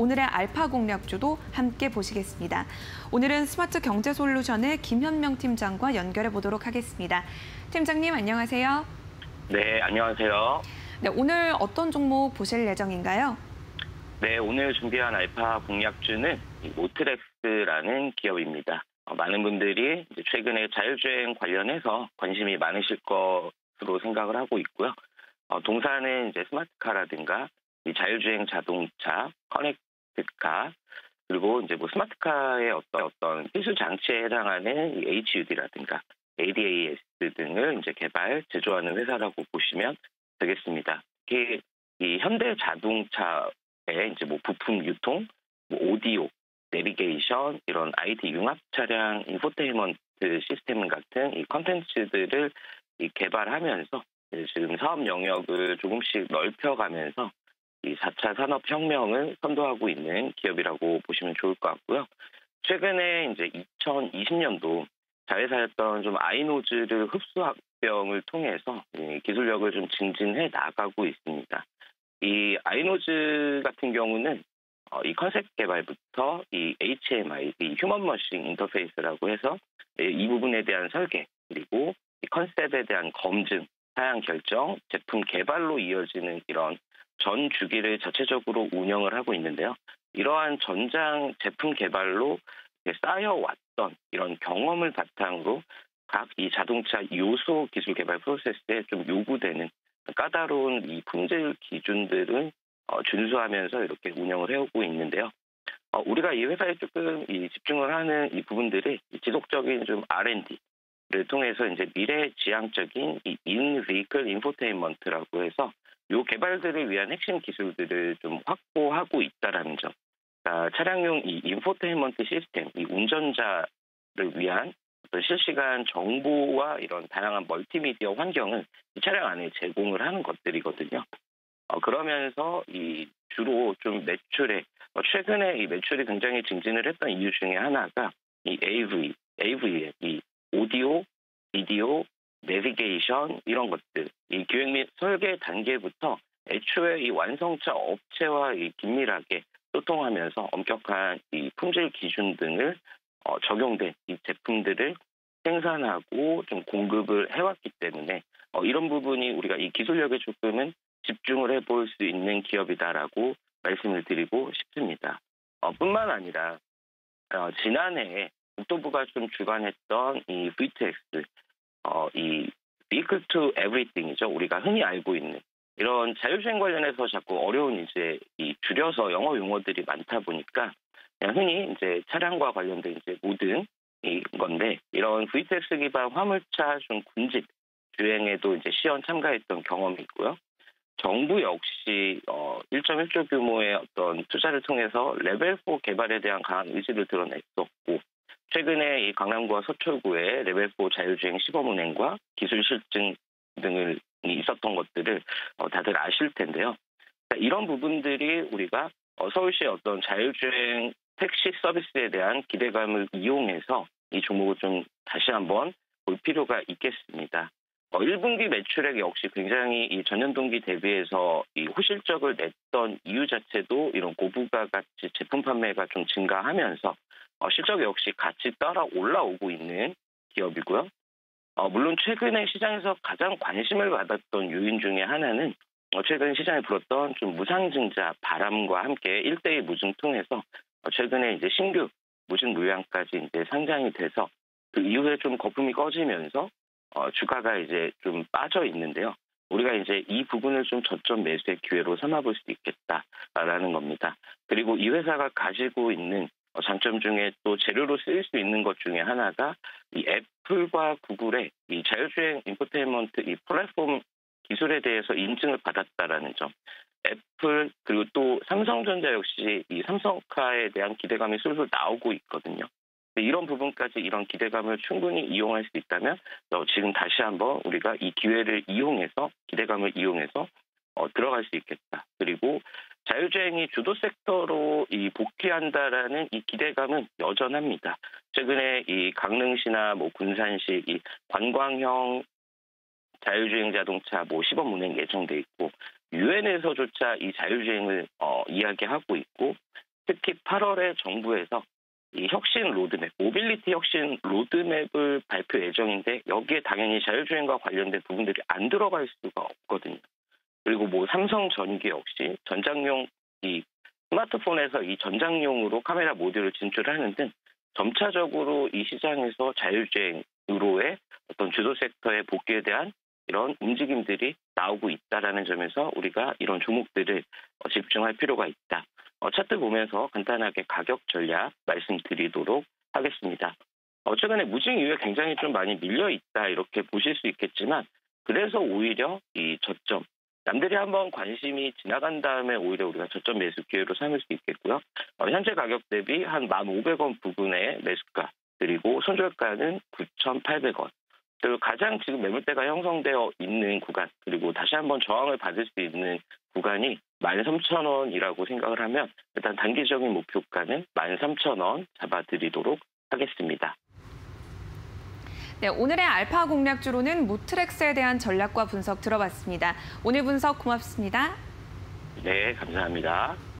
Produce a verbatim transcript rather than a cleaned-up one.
오늘의 알파 공략주도 함께 보시겠습니다. 오늘은 스마트 경제 솔루션의 김현명 팀장과 연결해 보도록 하겠습니다. 팀장님 안녕하세요. 네, 안녕하세요. 네, 오늘 어떤 종목 보실 예정인가요? 네, 오늘 준비한 알파 공략주는 모트렉스라는 기업입니다. 많은 분들이 이제 최근에 자율주행 관련해서 관심이 많으실 것으로 생각을 하고 있고요. 어, 동사는 이제 스마트카라든가 이 자율주행 자동차, 커넥트카, 그리고 이제 뭐 스마트카의 어떤 어떤 필수 장치에 해당하는 이 에이치유디라든가 에이디에이에스 등을 이제 개발, 제조하는 회사라고 보시면 되겠습니다. 특히 이 현대 자동차의 이제 뭐 부품 유통, 뭐 오디오, 내비게이션, 이런 아이티 융합 차량, 인포테인먼트 시스템 같은 이 컨텐츠들을 이 개발하면서 지금 사업 영역을 조금씩 넓혀가면서 이 사 차 산업혁명을 선도하고 있는 기업이라고 보시면 좋을 것 같고요. 최근에 이제 이천이십 년도 자회사였던 좀 아이노즈를 흡수 합병을 통해서 이 기술력을 좀 증진해 나가고 있습니다. 이 아이노즈 같은 경우는 어, 이 컨셉 개발부터 이 에이치엠아이, 이 휴먼 머신 인터페이스라고 해서 이 부분에 대한 설계, 그리고 이 컨셉에 대한 검증, 사양 결정, 제품 개발로 이어지는 이런 전 주기를 자체적으로 운영을 하고 있는데요. 이러한 전장 제품 개발로 쌓여왔던 이런 경험을 바탕으로 각 이 자동차 요소 기술 개발 프로세스에 좀 요구되는 까다로운 이 품질 기준들은 어, 준수하면서 이렇게 운영을 해오고 있는데요. 어, 우리가 이 회사에 조금 이 집중을 하는 이 부분들이 지속적인 좀 알앤디를 통해서 이제 미래지향적인 이 인베이클 인포테인먼트라고 해서 요 개발들을 위한 핵심 기술들을 좀 확보하고 있다라는 점. 그러니까 차량용 이 인포테인먼트 시스템, 이 운전자를 위한 어떤 실시간 정보와 이런 다양한 멀티미디어 환경을 이 차량 안에 제공을 하는 것들이거든요. 어, 그러면서 이 주로 좀 매출에 어, 최근에 이 매출이 굉장히 증진을 했던 이유 중에 하나가 이 에이브이, 에이브이의 이 오디오, 비디오, 내비게이션 이런 것들 이 기획 및 설계 단계부터 애초에 이 완성차 업체와 이 긴밀하게 소통하면서 엄격한 이 품질 기준 등을 어, 적용된 이 제품들을 생산하고 좀 공급을 해왔기 때문에 어, 이런 부분이 우리가 이 기술력에 조금은 집중을 해볼 수 있는 기업이다라고 말씀을 드리고 싶습니다. 어, 뿐만 아니라 어, 지난해 국토부가 좀 주관했던 이 브이투엑스, 어, 이 Vehicle to Everything이죠. 우리가 흔히 알고 있는 이런 자율주행 관련해서 자꾸 어려운 이제 이 줄여서 영어 용어들이 많다 보니까 그냥 흔히 이제 차량과 관련된 이제 모든 이 건데 이런 브이투엑스 기반 화물차 좀 군집 주행에도 이제 시연 참가했던 경험이 있고요. 정부 역시 일 점 일 조 규모의 어떤 투자를 통해서 레벨 사 개발에 대한 강한 의지를 드러냈었고 최근에 이 강남구와 서초구에 레벨 사 자율주행 시범 운행과 기술 실증 등이 있었던 것들을 다들 아실 텐데요. 이런 부분들이 우리가 서울시의 어떤 자율주행 택시 서비스에 대한 기대감을 이용해서 이 종목을 좀 다시 한번 볼 필요가 있겠습니다. 어, 일 분기 매출액 역시 굉장히 이 전년 동기 대비해서 이 호실적을 냈던 이유 자체도 이런 고부가 가치 제품 판매가 좀 증가하면서 어, 실적 역시 같이 따라 올라오고 있는 기업이고요. 어, 물론 최근에 시장에서 가장 관심을 받았던 요인 중에 하나는 어, 최근 시장에 불었던 좀 무상증자 바람과 함께 일 대 일 무증 통해서 어, 최근에 이제 신규 무증 물량까지 이제 상장이 돼서 그 이후에 좀 거품이 꺼지면서 어, 주가가 이제 좀 빠져 있는데요. 우리가 이제 이 부분을 좀 저점 매수의 기회로 삼아볼 수도 있겠다라는 겁니다. 그리고 이 회사가 가지고 있는 장점 중에 또 재료로 쓰일 수 있는 것 중에 하나가 이 애플과 구글의 이 자율주행 인포테인먼트 이 플랫폼 기술에 대해서 인증을 받았다라는 점. 애플 그리고 또 삼성전자 역시 이 삼성카에 대한 기대감이 솔솔 나오고 있거든요. 이런 부분까지 이런 기대감을 충분히 이용할 수 있다면 지금 다시 한번 우리가 이 기회를 이용해서 기대감을 이용해서 어, 들어갈 수 있겠다. 그리고 자율주행이 주도 섹터로 이 복귀한다라는 이 기대감은 여전합니다. 최근에 이 강릉시나 뭐 군산시 이 관광형 자율주행 자동차 뭐 시범 운행 예정돼 있고 유엔에서조차 이 자율주행을 어, 이야기하고 있고 특히 팔월에 정부에서 이 혁신 로드맵, 모빌리티 혁신 로드맵을 발표 예정인데 여기에 당연히 자율주행과 관련된 부분들이 안 들어갈 수가 없거든요. 그리고 뭐 삼성전기 역시 전장용 이 스마트폰에서 이 전장용으로 카메라 모듈을 진출하는 등 점차적으로 이 시장에서 자율주행으로의 어떤 주도 섹터의 복귀에 대한 이런 움직임들이 나오고 있다라는 점에서 우리가 이런 종목들을 집중할 필요가 있다. 어, 차트 보면서 간단하게 가격 전략 말씀드리도록 하겠습니다. 어, 최근에 무증 이후에 굉장히 좀 많이 밀려 있다 이렇게 보실 수 있겠지만 그래서 오히려 이 저점, 남들이 한번 관심이 지나간 다음에 오히려 우리가 저점 매수 기회로 삼을 수 있겠고요. 어, 현재 가격 대비 한 만 오백 원 부근의 매수가, 그리고 손절가는 구천팔백 원. 그리고 가장 지금 매물대가 형성되어 있는 구간, 그리고 다시 한번 저항을 받을 수 있는 구간이 만 삼천 원이라고 생각을 하면 일단 단기적인 목표가는 만 삼천 원 잡아드리도록 하겠습니다. 네, 오늘의 알파 공략주로는 모트렉스에 대한 전략과 분석 들어봤습니다. 오늘 분석 고맙습니다. 네, 감사합니다.